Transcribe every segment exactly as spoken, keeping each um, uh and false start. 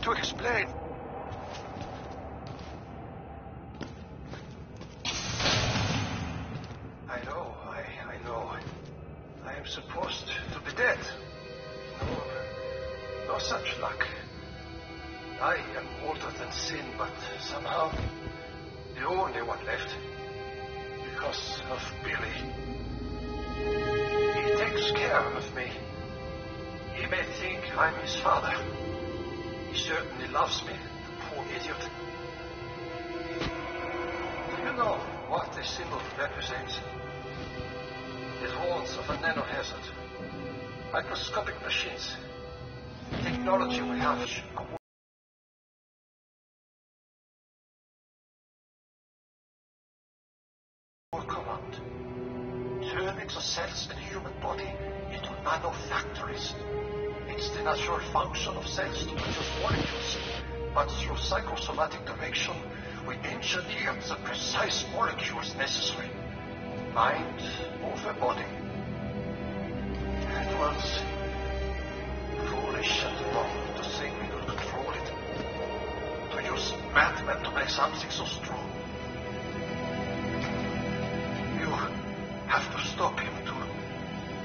tried to explain. I know, I, I know. I am supposed to be dead. No, no such luck. I am older than sin, but somehow the only one left. Because of Billy. He takes care of me. He may think I'm his father. He certainly loves me, the poor idiot. Do you know what this symbol represents? It warns of a nanohazard. Microscopic machines. Technology we have. Cells in the human body into nanofactories. It's the natural function of cells to produce molecules, but through psychosomatic direction, we engineered the precise molecules necessary. Mind over body. It was foolish and wrong to think we could control it. To use madmen to make something so strong. Have to stop him to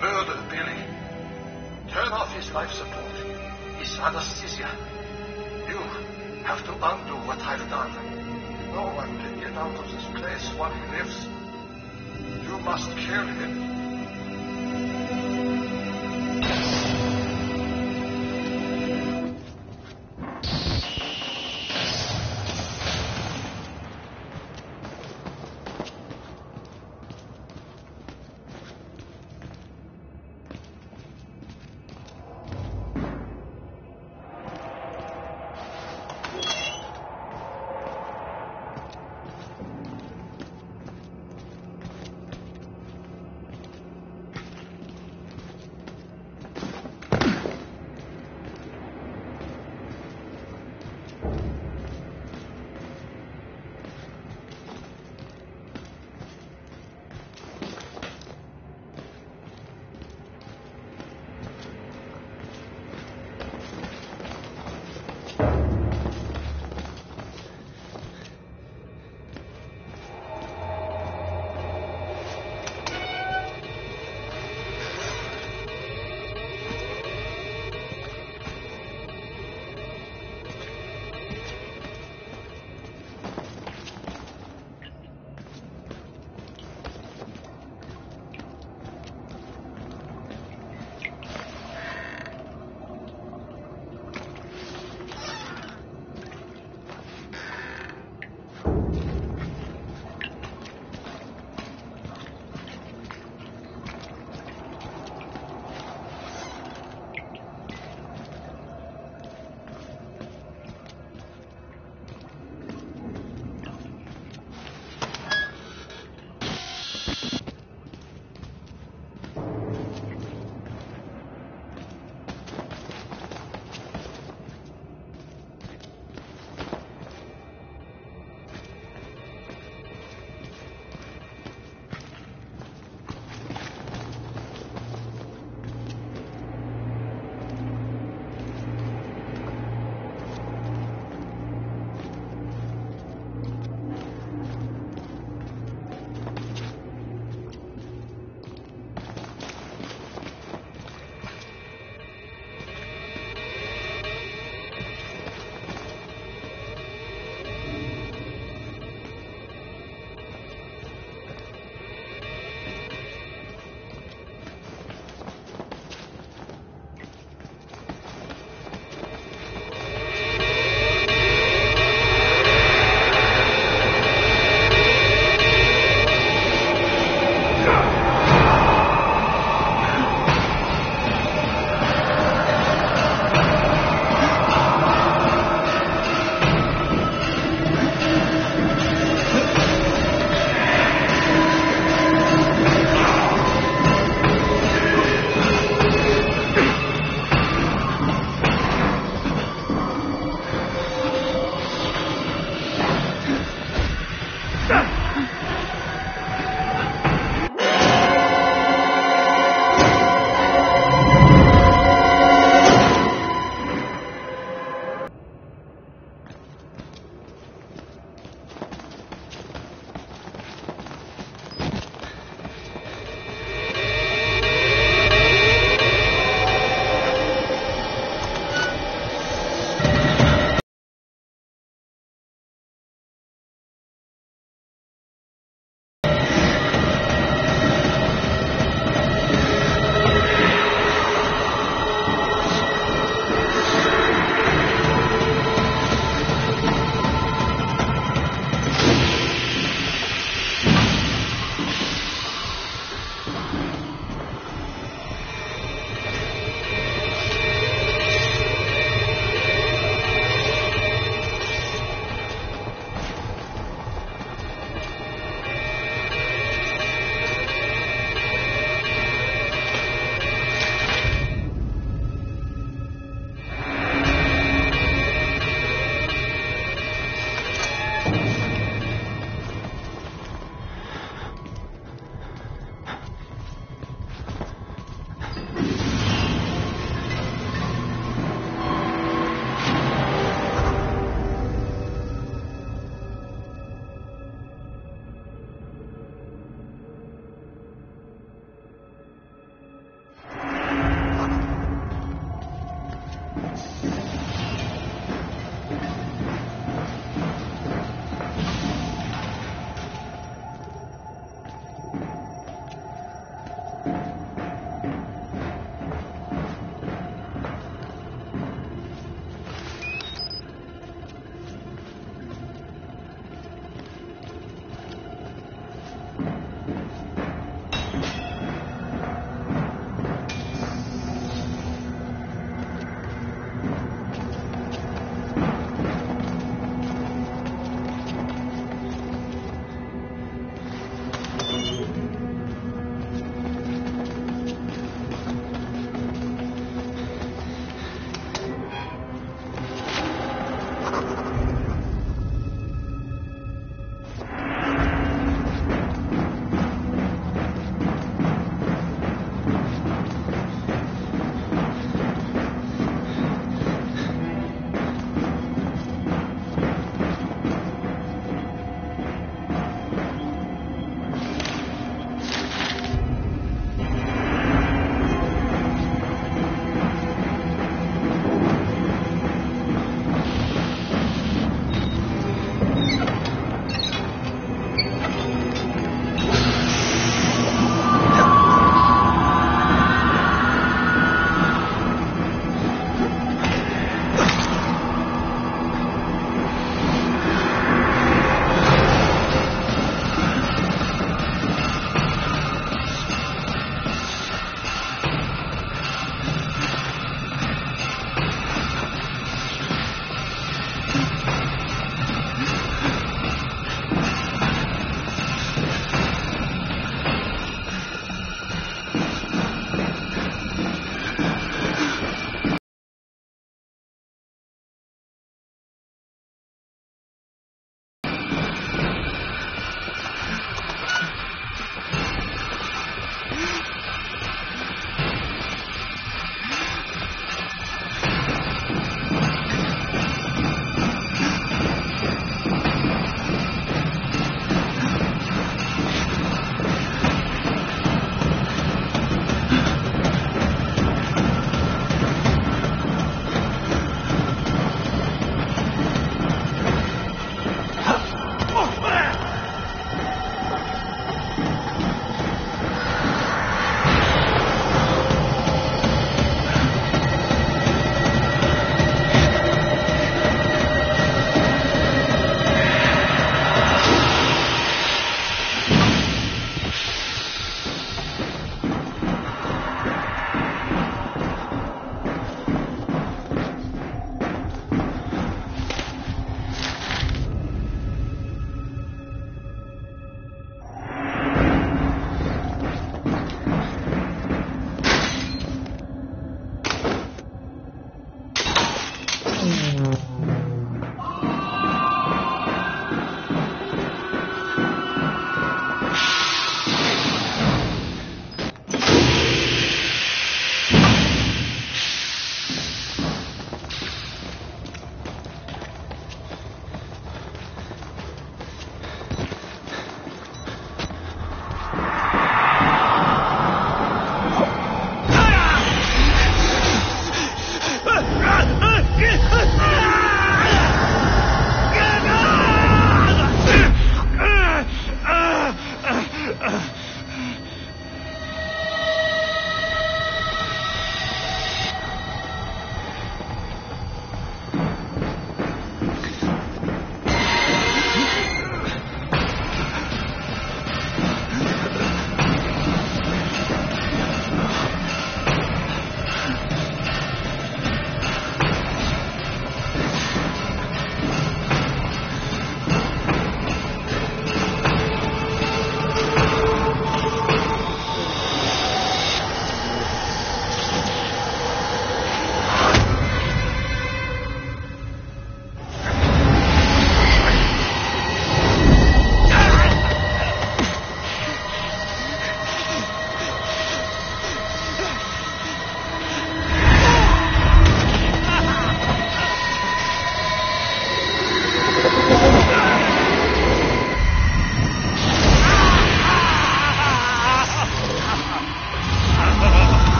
murder Billy. Turn off his life support, his anesthesia. You have to undo what I've done. No one can get out of this place while he lives. You must kill him.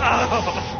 Ah! Oh!